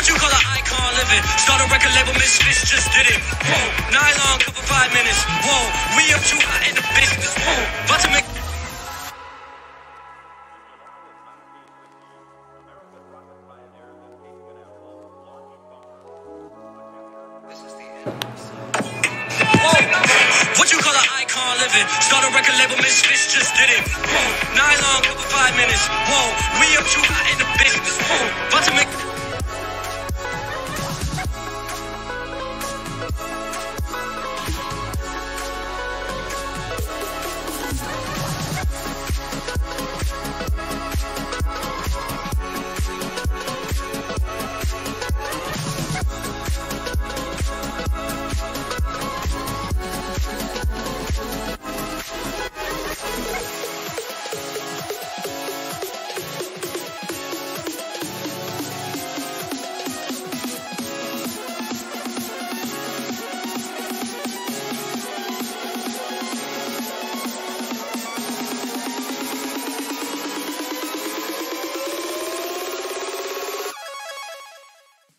What you call an icon living? Start a record label, Misfits just did it. Whoa, nylon cover 5 minutes. Whoa, we up too hot in the business. Whoa, about to make. What you call an icon living? Start a record label, Misfits just did it. Whoa, nylon cover 5 minutes. Whoa, we up too hot in the business. Whoa, about to make.